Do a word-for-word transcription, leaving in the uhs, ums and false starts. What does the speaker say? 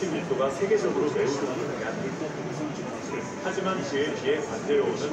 백십 밀도가 세계적으로 매우 높은 양입니다. 하지만 이에 비해 반대로 오는